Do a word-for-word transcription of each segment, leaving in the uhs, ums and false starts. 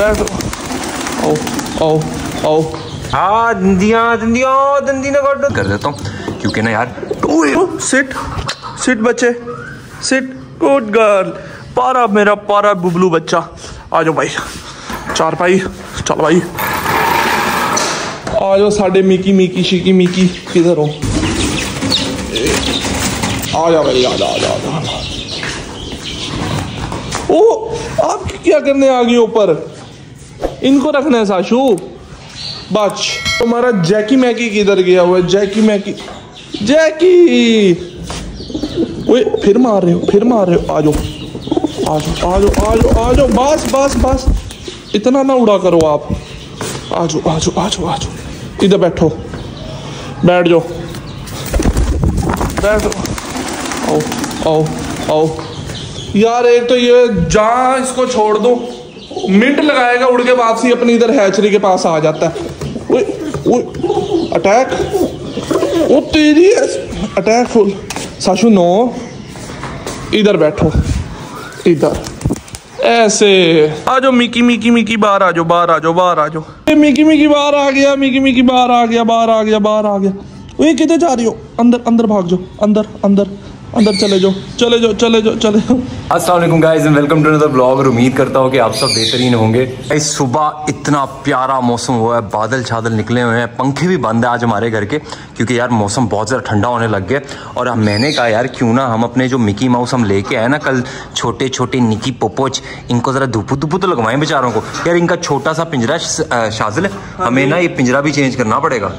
दर्द। ओ ओ ओ हाँ दंदियाँ दंदियाँ दंदी ना काट कर देता हूँ क्योंकि ना यार। ओ सिट सिट बच्चे सिट, गुड गर्ल, पारा मेरा पारा बुबलू बच्चा, आ जाओ भाई चार भाई, चल भाई आ जाओ साढ़े मिकी मिकी शिकी मिकी किधर हो, आ जा भाई आ जा आ जा आ जा। ओ आप क्या करने आ गए ऊपर, इनको रखना है साशु बच। तुम्हारा जैकी मैकी किधर गया हुआ है, जैकी मैकी जैकी, ओए फिर मार रहे हो फिर मार रहे हो, आ जाओ आ जाओ आ जाओ आ जाओ आ जाओ, बस बस बस इतना ना उड़ा करो आप, आ जाओ आ जाओ आ जाओ आ जाओ, इधर बैठो बैठ जाओ बैठ जाओ। आओ आओ आओ यार, एक तो ये जहाँ इसको छोड़ दो मिनट लगाएगा उड़ के वापसी अपनी इधर हैचरी के पास आ जाता है। ओए ओए अटैक, ओ तेरी अटैक फुल। साशु नो, इधर बैठो इधर ऐसे, आ जाओ मिकी मिकी मिकी बाहर आ जाओ बाहर आ जाओ बाहर आ जाओ, मिकी मिकी बाहर आ गया मिकी मिकी बाहर आ गया बाहर आ गया बाहर आ गया। ओए किधर जा रही हो, अंदर अंदर भाग जाओ, अंदर अंदर अंदर चले जाओ चले जाओ चले जाओ चले जाओ। अस्सलाम वालेकुम guys and welcome to another vlog. और उम्मीद करता हूँ कि आप सब बेहतरीन होंगे। इस सुबह इतना प्यारा मौसम हुआ है, बादल छादल निकले हुए हैं, पंखे भी बंद है आज हमारे घर के क्योंकि यार मौसम बहुत ज़्यादा ठंडा होने लग गया। और अब मैंने कहा यार क्यों ना हम अपने जो मिकी माउस हम लेके आए ना कल, छोटे छोटे निकी पोपोच, इनको ज़रा धुपू धुपू तो लगवाएं बेचारों को। यार इनका छोटा सा पिंजरा शाजिल, हमें ना ये पिंजरा भी चेंज करना पड़ेगा,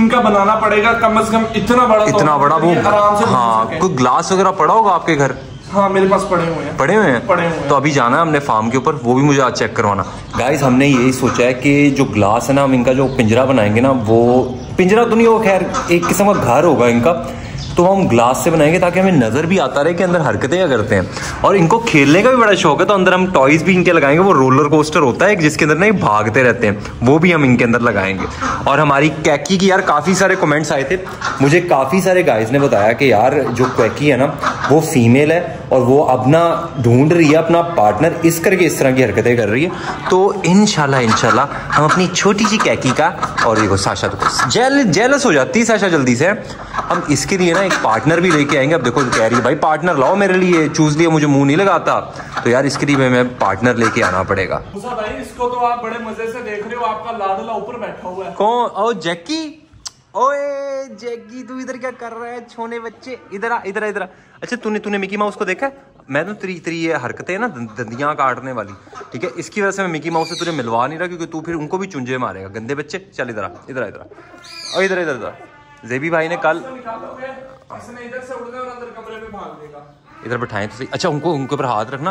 इनका बनाना पड़ेगा कम अज़ कम इतना बड़ा इतना बड़ा वो। हाँ कोई ग्लास वगैरह पड़ा होगा आपके घर? हाँ मेरे पास पड़े हुए हैं पड़े हुए हैं पड़े हुए हैं। तो अभी जाना है हमने फार्म के ऊपर, वो भी मुझे आज चेक करवाना। गाइस हमने यही सोचा है कि जो ग्लास है ना, हम इनका जो पिंजरा बनाएंगे ना, वो पिंजरा तो नहीं होगा खैर एक किस्म का घर होगा इनका, तो हम ग्लास से बनाएंगे ताकि हमें नज़र भी आता रहे कि अंदर हरकतें क्या करते हैं। और इनको खेलने का भी बड़ा शौक है, तो अंदर हम टॉयज भी इनके लगाएंगे। वो रोलर कोस्टर होता है जिसके अंदर ना ये भागते रहते हैं, वो भी हम इनके अंदर लगाएंगे। और हमारी कैकी की यार काफ़ी सारे कमेंट्स आए थे, मुझे काफ़ी सारे गाइज ने बताया कि यार जो कैकी है ना वो फीमेल है और वो अपना ढूंढ रही है अपना पार्टनर, इस करके इस तरह की हरकतें कर रही है। तो इंशाल्लाह इंशाल्लाह हम अपनी छोटी सी कैकी का, और देखो साशा तो जेल जेलस हो जाती है साशा जल्दी से, हम इसके लिए ना एक पार्टनर भी लेके आएंगे। अब देखो कह रही है भाई पार्टनर लाओ मेरे लिए, चूज लिया मुझे मुंह नहीं लगाता, तो यार इसके लिए मैं पार्टनर लेके आना पड़ेगा। मुसा भाई इसको तो आप बड़े मजे से देख रहे हो, आपका लाडला ऊपर बैठा हुआ है। कौन? ओ जैकी, ओए जैकी तू इधर क्या कर रहा है छोने बच्चे, इधर आ इधर इधर। अच्छा तूने तूने मिकी माउस को देखा है? मैं तो तेरी तेरी ये हरकतें ना दंदियाँ काटने वाली, ठीक है इसकी वजह से मैं मिकी माउस से तुझे मिलवा नहीं रहा क्योंकि तू फिर उनको भी चुंजे मारेगा गंदे बच्चे। चल इधर इधर इधर इधर इधर इधर। जेबी भाई ने कल इधर से उड़ने और अंदर कमरे में भाग देगा। इधर बैठाएं तो सही। अच्छा उनको उनके ऊपर हाथ रखना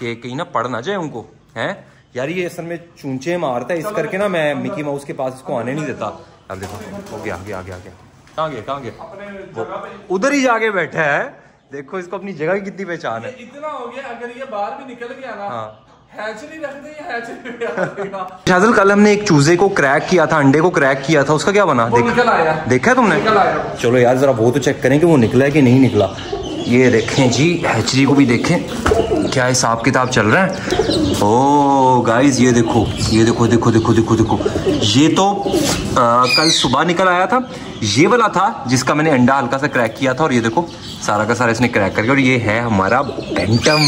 कि कहीं ना पड़ ना जाए उनको, हैं यार ये असल में चूंचे मारता है, इस करके ना मैं मिकी माउस के पास इसको आने नहीं देता। अब देखो हो गया गया गया गया, कहाँ गया कहाँ गया, उधर ही जाके बैठा है। देखो इसको अपनी जगह की कितनी पहचान है। इतना हो गया अगर ये बाहर भी निकल गया ना, हाँ शाजल कल हमने एक चूजे को क्रैक किया था, अंडे को क्रैक किया था, उसका क्या बना वो देख, निकल आया। देखा तुमने निकल आया। चलो यार जरा वो तो चेक करें कि वो निकला है कि नहीं निकला। ये देखें जी हैचरी को भी देखें क्या हिसाब किताब चल रहा है। ओ गाइस ये देखो ये देखो देखो देखो देखो देखो, ये तो आ, कल सुबह निकल आया था, ये वाला था जिसका मैंने अंडा हल्का सा क्रैक किया था। और ये देखो सारा का सारा इसने क्रैक करके, और ये है हमारा वेंटम,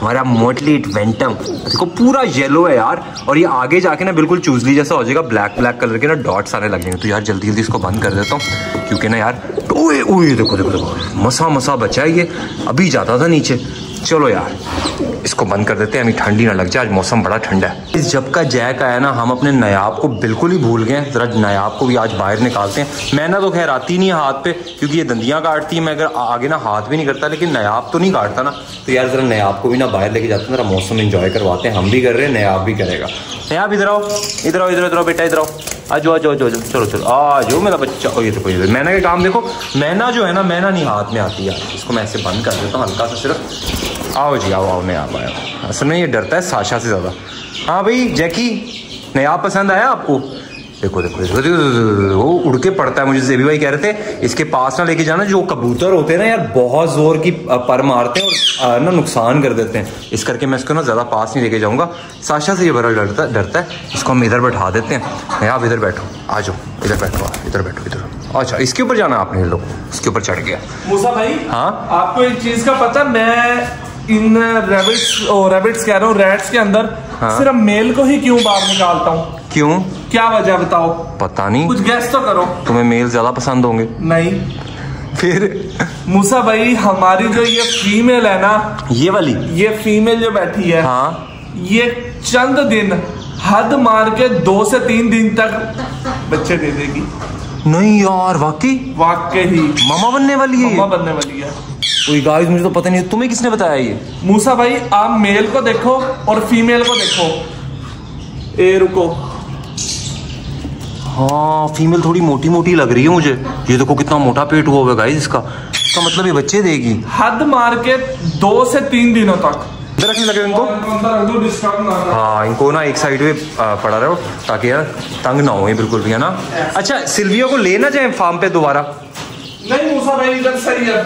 हमारा मोटलीट वेंटम। देखो पूरा येलो है यार, और ये आगे जाके ना बिल्कुल चूजली जैसा हो जाएगा, ब्लैक ब्लैक कलर के ना डॉट्स आने लगेंगे। तो यार जल्दी जल्दी इसको बंद कर देता हूँ क्योंकि ना यार ओए ओए देखो देखो देखो मसा मसा बचा है ये, अभी जाता था नीचे। चलो यार इसको बंद कर देते हैं, हमें ठंडी ना लग जाए, आज मौसम बड़ा ठंडा है। इस जब का जैक आया ना हम अपने नायाब को बिल्कुल ही भूल गए, जरा नायाब को भी आज बाहर निकालते हैं। मैं ना तो खैर आती नहीं है हाथ पे क्योंकि ये दंदियाँ काटती है, मैं अगर आगे ना हाथ भी नहीं करता, लेकिन नायाब तो नहीं काटता ना, तो यार जरा नायाब को भी ना बाहर लेके जाते हैं, जरा मौसम इंजॉय करवाते हैं। हम भी कर रहे हैं, नायाब भी करेगा। नायाब इधर आओ इधर आओ इधर इधर आओ बेटा इधर आओ, आज आज आज आज चलो चलो आज जो मेरा बच्चा। और ये देखो ये मैना के काम देखो, मैना जो है ना मैना नहीं हाथ में आती है, इसको मैं ऐसे बंद कर देता हूँ हल्का सा सिर्फ। आओ जी आओ आओ नायाब आया, असल में ये डरता है साशा से ज़्यादा। हाँ भाई जैकी नायाब पसंद आया आपको? देखो देखो देखो, देखो, देखो वो उड़ के पड़ता है। मुझे जेबी भाई कह रहे थे इसके पास ना लेके जाना, जो कबूतर होते हैं ना यार बहुत जोर की पर मारते हैं और ना नुकसान कर देते हैं, इस करके मैं इसको ना ज़्यादा पास नहीं लेके जाऊँगा। साशा से ये बड़ा डरता डरता है, इसको हम इधर बैठा देते हैं। आप इधर बैठो, आ जाओ, इधर बैठो, इधर बैठो, इधर। अच्छा इसके ऊपर जाना आपने, ये लोग इसके ऊपर चढ़ गया। मूसा भाई हाँ, आपको एक चीज़ का पता, मैं इन रैबिट्स ओ रैबिट्स कह रहा हूँ रैट्स के अंदर हाँ? सिर्फ मेल को ही क्यों बाहर निकालता हूँ? क्यों, क्या वजह बताओ? पता नहीं, कुछ गैस तो करो। तुम्हें मेल ज्यादा पसंद होंगे? नहीं। फिर मूसा भाई हमारी जो ये फीमेल है ना, ये वाली ये फीमेल जो बैठी है हाँ? ये चंद दिन हद मार के दो से तीन दिन तक बच्चे दे देगी। नहीं यार वाकई वाकई ही मामा बनने वाली है, मामा बनने वाली है। कोई गाइस मुझे तो पता नहीं है, तुम्हें किसने बताया ये? मूसा भाई आप मेल को देखो और फीमेल को देखो। ए रुको, हाँ फीमेल थोड़ी मोटी मोटी लग रही है मुझे। ये देखो कितना मोटा पेट हुआ है गाइस इसका, इसका मतलब ये बच्चे देगी हद मार के दो से तीन दिनों तक। इधर रखने लगे इनको, हाँ इनको ना एक साइड में पड़ा रहो ताकि यार तंग ना हो बिल्कुल भी, है ना। अच्छा सिल्विया को ले ना जाए फार्म पे दोबारा? नहीं मूसा भाई इधर सही है,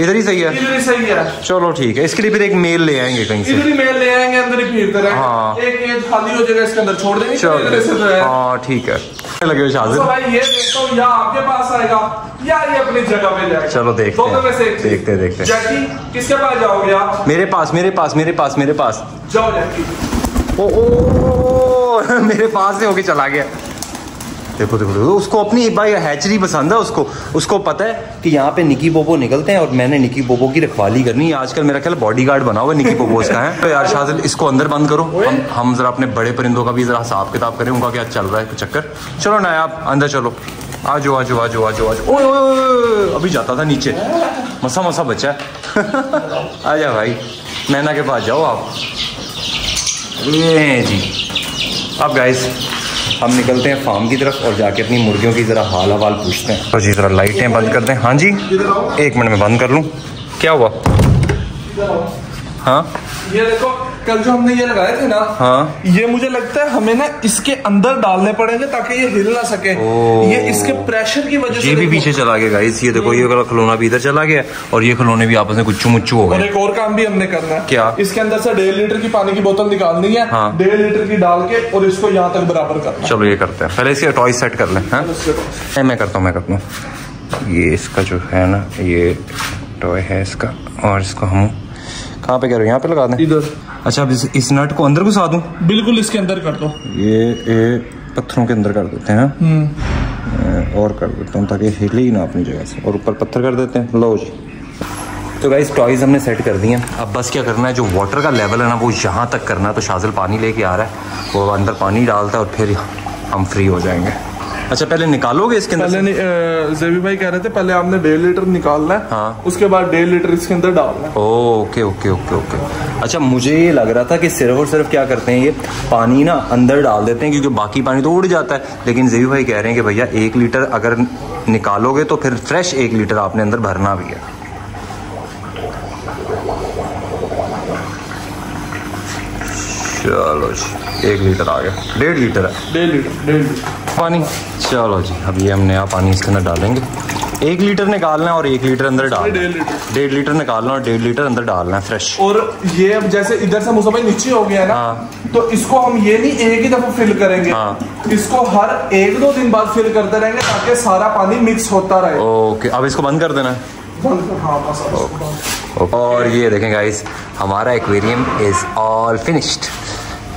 इधर ही सही है, इधर ही सही है। चलो ठीक है, इसके लिए फिर एक मेल ले आएंगे कहीं से, इधर ही मेल ले आएंगे, अंदर ही फिरते रहेंगे। हाँ। एक केज खाली हो जाएगा, इसके अंदर छोड़ देंगे। चलो हाँ ठीक है, लगे शाजिद भाई ये देखता हूँ या आपके पास आएगा या ये अपनी जगह पे जाएगा। चलो देखते हैं, दोनों में से देखते देखते। जैकी किसके पास जाओगे आप? मेरे पास मेरे पास मेरे पास मेरे पास जाओ जैकी। ओ ओ मेरे पास से होके चला गया। देखो देखो देखो, उसको अपनी भाई हैचरी पसंद है, उसको उसको पता है कि यहाँ पे निकी बोबो निकलते हैं और मैंने निकी बोबो की रखवाली करनी है। आजकल मेरा ख्याल बॉडीगार्ड बना हुआ निकी बोबो का है। तो यार शाजिल इसको अंदर बंद करो, हम हम जरा अपने बड़े परिंदों का भी जरा हिसाब किताब करें, उनका क्या चल रहा है चक्कर। चलो ना आप अंदर चलो, आ जाओ आ जाओ आ जाओ आ जाओ आ जाओ। ओह अभी जाता था नीचे, मसा मसा बच्चा। आ जाओ भाई, नैना के पास जाओ आप। जी अब गाइस हम निकलते हैं फार्म की तरफ और जाके अपनी मुर्गियों की जरा हाल हवाल पूछते हैं। तो जी जरा लाइटें बंद कर दें। हाँ जी एक मिनट में बंद कर लूँ। क्या हुआ? हाँ ये देखो, कल जो हमने ये लगाए थे ना हाँ, ये मुझे लगता है हमें ना इसके अंदर डालने पड़ेंगे ताकि ये हिल ना सके। ये इसके प्रेशर की वजह से ये भी पीछे चला गया। गाइस ये देखो ये वाला खिलौना भी इधर चला गया और ये खिलौने भी आपस में गुच्चू मुच्चू हो गए। और एक और काम भी हमने करना है। क्या? इसके अंदर से डेढ़ लीटर की पानी की बोतल निकालनी है हाँ, डेढ़ लीटर की डाल के और इसको यहाँ तक बराबर करना। चलो ये करते हैं, पहले इसके टॉय सेट कर लें। मैं करता हूँ मैं करता हूँ ये इसका जो है ना ये टॉय है इसका, और इसको हम कहाँ पे कह रहे हो? यहाँ पे लगा दें इधर। अच्छा अब इस, इस नट को अंदर घुसा दूं? बिल्कुल इसके अंदर कर दो, ये ये पत्थरों के अंदर कर देते हैं और कर देता हूँ ताकि हिले ही ना अपनी जगह से, और ऊपर पत्थर कर देते हैं। लो जी तो गाइस टॉयज हमने सेट कर दिए हैं। अब बस क्या करना है, जो वाटर का लेवल है ना वो यहाँ तक करना है। तो शाजिल पानी लेके आ रहा है, वो अंदर पानी डालता है और फिर हम फ्री हो जाएंगे। अच्छा पहले निकालोगे इसके अंदर? पहले जेबी भाई कह रहे थे पहले आपने डेढ़ लीटर निकालना है हाँ, उसके बाद डेढ़ लीटर इसके अंदर डालना है। Okay okay okay okay. अच्छा मुझे ये लग रहा था कि सिर्फ और सिर्फ क्या करते हैं ये पानी ना अंदर डाल देते हैं क्योंकि बाकी पानी तो उड़ जाता है, लेकिन जेबी भाई कह रहे हैं कि भैया एक लीटर अगर निकालोगे तो फिर फ्रेश एक लीटर आपने अंदर भरना भी है। चलो जी एक लीटर आ गया, डेढ़ लीटर है, डेढ़ लीटर डेढ़ लीटर पानी। चलो जी अब ये हम नया पानी इसके अंदर डालेंगे। एक लीटर निकालना है और एक लीटर अंदर डालना, डेढ़ लीटर डेढ़ लीटर निकालना और डेढ़ लीटर अंदर डालना है फ्रेश। और ये अब जैसे इधर से मुसा भाई नीचे हो गया ना हाँ, तो इसको हम ये नहीं एक ही दफा फिल करेंगे हाँ, इसको हर एक दो दिन बाद फिल करते रहेंगे ताकि सारा पानी मिक्स होता रहे। ओके अब इसको बंद कर देना है। और ये देखें गाइस हमारा एक्वेरियम इज ऑल फिनिश्ड।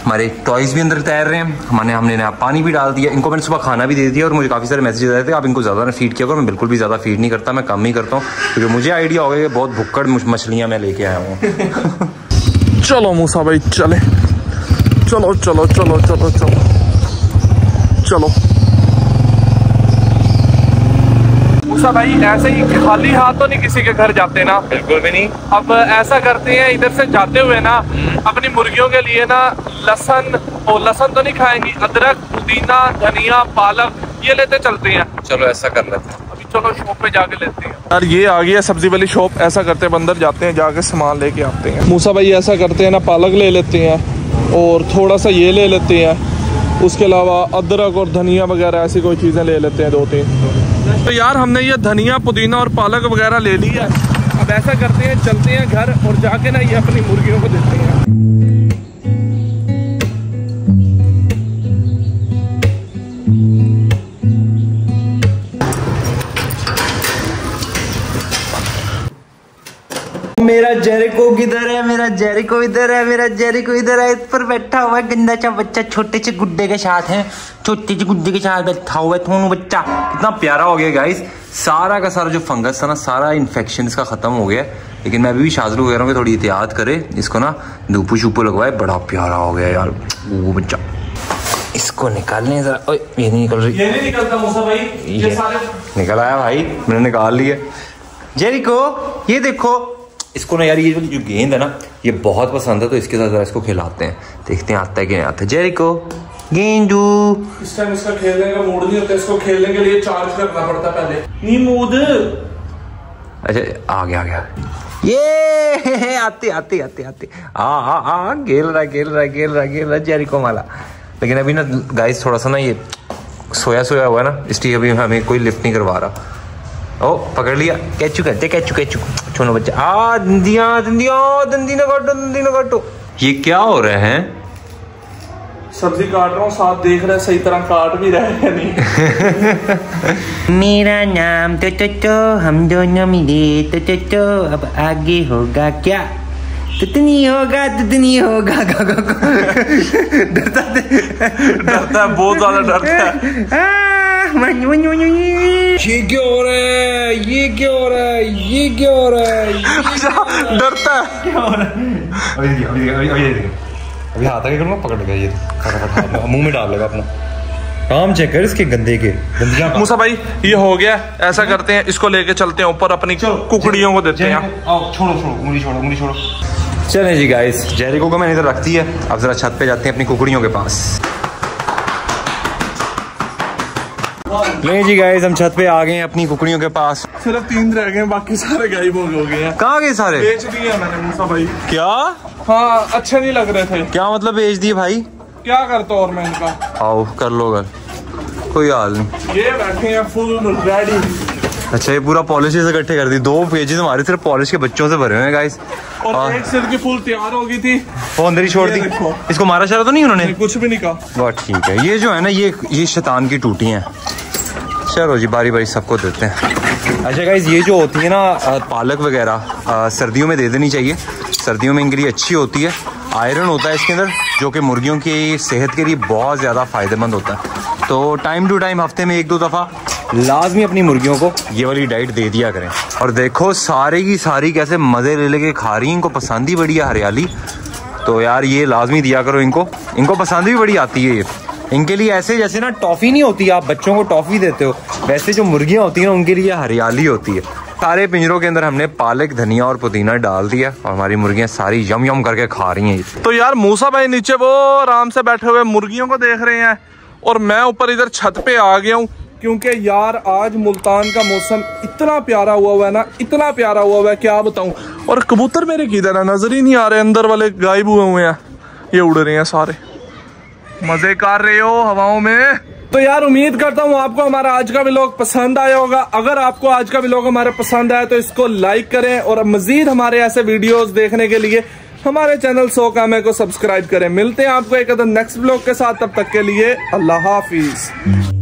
हमारे टॉयज भी अंदर तैर रहे हैं, हमारे हमने नया पानी भी डाल दिया, इनको मैंने सुबह खाना भी दे दिया। और मुझे काफ़ी सारे मैसेज आए थे आप इनको ज़्यादा ना फीड किया करो, मैं बिल्कुल भी ज़्यादा फीड नहीं करता, मैं कम ही करता हूँ क्योंकि मुझे आइडिया होगा कि बहुत भुक्कड़ मछलियाँ मैं लेके आया हूँ। चलो मूसा भाई चले, चलो चलो चलो चलो चलो चलो मूसा भाई ऐसे ही खाली हाथ तो नहीं किसी के घर जाते ना? बिल्कुल भी नहीं। अब ऐसा करते हैं इधर से जाते हुए ना अपनी मुर्गियों के लिए ना लहसन, और लहसन तो नहीं खाएंगी, अदरक पुदीना धनिया पालक ये लेते चलते हैं। चलो ऐसा कर लेते हैं, अभी चलो शॉप पे जाके लेते हैं। यार ये आ गया सब्जी वाली शॉप, ऐसा करते हैं अंदर जाते हैं जाके सामान लेके आते हैं। मूसा भाई ऐसा करते हैं ना पालक ले लेते हैं और थोड़ा सा ये ले लेते हैं उसके अलावा अदरक और धनिया वगैरह ऐसी कोई चीज़ें ले लेते हैं दो तीन। तो यार हमने ये धनिया पुदीना और पालक वगैरह ले ली है। अब ऐसा करते हैं चलते हैं घर और जाके ना ये अपनी मुर्गियों को देते हैं। मेरा जेरिको किधर है, मेरा जेरिको इधर है, मेरा जेरिको इधर है, इस पर बैठा हुआ गंदा सा बच्चा, छोटे से गुड्डे के साथ है, छोटे से गुड्डे के साथ बैठा हुआ है थोनू बच्चा। कितना प्यारा हो गया गाइस, सारा का सारा जो फंगस था ना सारा इन्फेक्शन इसका खत्म हो गया। लेकिन मैं अभी भी शाजरू कह रहा हूँ कि थोड़ी एहतियात करे, इसको ना धूपू शूपू लगवाए। बड़ा प्यारा हो गया यार वो बच्चा, इसको निकालने जरा। ओए ये नहीं निकल रही, ये नहीं निकलता मूसा भाई, ये सारे निकल आया भाई, मैंने निकाल लिया। जेरिको ये देखो, इसको ना यार ये जो गेंद है ना ये बहुत पसंद है, तो इसके साथ इसको खिलाते हैं, देखते हैं आता है कि नहीं आता है। जेरिको गेंदू इस टाइम इसका खेलने का मूड नहीं होता, इसको खेलने के लिए चार्ज करना पड़ता पहले। नहीं मूड, अच्छा आ गया आ गया, ये आते आते आते आते आ आ आ खेल रहा खेल रहा खेल रहा खेल रहा जेरिको माला। लेकिन अभी ना गाइस थोड़ा सा ना ये सोया सोया हुआ है ना, इसलिए अभी हमें कोई लिफ्ट नहीं करवा रहा। ओ पकड़ लिया, कैचू कहते कैचू कैचू छोनो बच्चा। आ दंदिया दंदिया दंदिया काटो दंदिया काटो। ये क्या हो रहे हैं? सब्जी काट रहा हूँ, साथ देख रहे हैं सही तरह काट भी रहे हैं नहीं। मेरा नाम तो तो तो हम दोनों मिले तो तो तो अब आगे होगा क्या, तितनी होगा तितनी होगा। डरता डरता है बहुत ज्यादा डरता है। ये क्या हो रहा है, ये क्या हो रहा है, ये क्या हो रहा है, अच्छा डरता है क्या हो रहा है। अभी अभी अभी अभी हाथ आगे करूँगा, पकड़ लेगा ये, खटाखट मुंह में डाल लेगा अपना। काम चेक कर इसके गंदे के गंदिया। मूसा भाई ये हो गया, ऐसा करते हैं इसको लेके चलते हैं ऊपर, अपनी कुकड़ियों को देते हैं। आओ छोड़ो छोड़ो उंगली छोड़ो उंगली छोड़ो। चले जी गाइस, जेरिको को मैंने इधर रखती है, अब जरा छत पे जाते हैं अपनी कुकड़ियों के पास। नहीं जी गाइस हम छत पे आ गए हैं अपनी कुकड़ियों के पास, सिर्फ तीन रह गए, बाकी सारे गायब हो गए हैं। कहाँ गए सारे? बेच दिए मैंने मूसा भाई। क्या? हाँ अच्छे नहीं लग रहे थे। क्या मतलब बेच दिए भाई? क्या करता और मैं इनका। आओ कर लो घर, कोई हाल नहीं। ये बैठे हैं फुल रेडी। अच्छा ये पूरा पॉलिश से इकट्ठे कर दी, दो पेजेस हमारे सिर्फ पॉलिश के बच्चों से भरे हुए हैं गाइस। और एक सिर की फुल तैयार हो गई थी, फोन अंदर ही छोड़ दी। इसको मारा शारा तो नहीं उन्होंने? कुछ भी नहीं कहा। ठीक है, ये जो है ना ये ये शैतान की टूटी है। चलो जी बारी बारी सबको देते हैं। अच्छा गाइज ये जो होती है ना पालक वगैरह सर्दियों में दे देनी चाहिए, सर्दियों में इनके लिए अच्छी होती है, आयरन होता है इसके अंदर जो कि मुर्गियों की सेहत के लिए बहुत ज़्यादा फ़ायदेमंद होता है। तो टाइम टू टाइम हफ्ते में एक दो दफ़ा लाजमी अपनी मुर्गियों को ये वाली डाइट दे दिया करें। और देखो सारी की सारी कैसे मज़े ले लेके खा रही, इनको पसंद ही बड़ी है हरियाली। तो यार ये लाजमी दिया करो इनको, इनको पसंद भी बड़ी आती है ये। इनके लिए ऐसे जैसे ना टॉफ़ी नहीं होती, आप बच्चों को टॉफ़ी देते हो, वैसे जो मुर्गियाँ होती हैं उनके लिए हरियाली होती है। सारे पिंजरों के अंदर हमने पालक धनिया और पुदीना डाल दिया और हमारी मुर्गियाँ सारी यम यम करके खा रही हैं। तो यार मूसा भाई नीचे वो आराम से बैठे हुए मुर्गियों को देख रहे हैं और मैं ऊपर इधर छत पे आ गया हूँ, क्योंकि यार आज मुल्तान का मौसम इतना प्यारा हुआ हुआ है ना, इतना प्यारा हुआ हुआ है क्या बताऊँ। और कबूतर मेरे किधर है, नजर ही नहीं आ रहे, अंदर वाले गायब हुए हुए हैं, ये उड़ रहे हैं सारे, मजे कर रहे हो हवाओं में। तो यार उम्मीद करता हूँ आपको हमारा आज का व्लॉग पसंद आया होगा। अगर आपको आज का व्लॉग हमारा पसंद आया तो इसको लाइक करें और मजीद हमारे ऐसे वीडियोस देखने के लिए हमारे चैनल सो कामे को सब्सक्राइब करें। मिलते हैं आपको एक अदर नेक्स्ट व्लॉग के साथ, तब तक के लिए अल्लाह हाफिज।